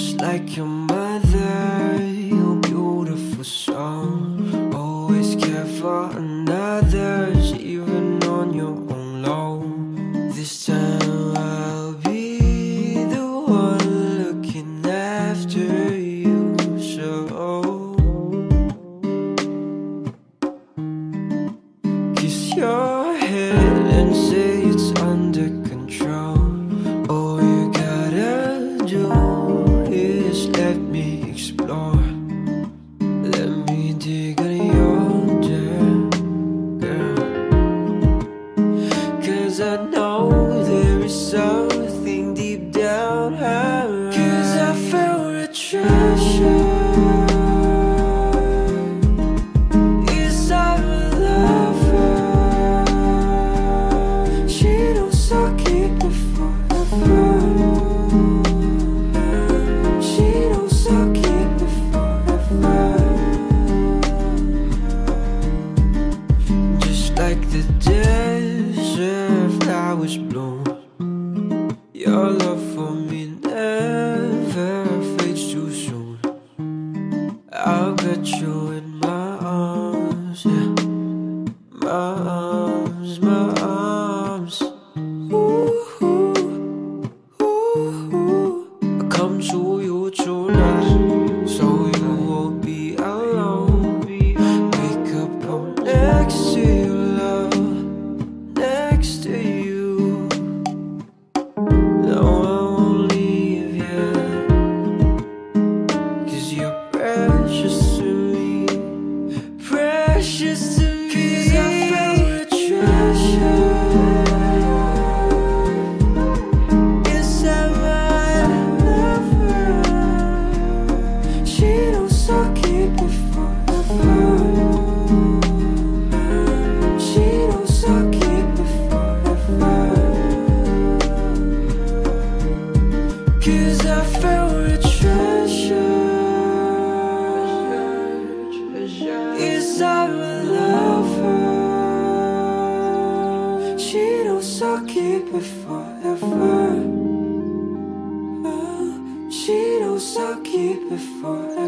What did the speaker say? just like your mother, your beautiful song. Always care for another's, even on your own low. This time I'll be the one looking after you, so kiss your head and say it's under control. All you gotta do is let me explore. Let me dig in your dirt, girl. Cause I know there is something deep down high. Cause I found a treasure. Like the desert flowers bloom, your love for me never fades too soon. I've got you in my arms, yeah. My arms, my arms. Ooh, ooh, ooh. I come to you tonight, so you won't be alone. Wake up, I'm next to you. Precious to me, cause I found a treasure inside my lover. She knows I'll keep it forever. She knows I'll keep it forever. Cause I found a treasure. I love her. She knows I'll keep it forever. She knows I'll keep it forever.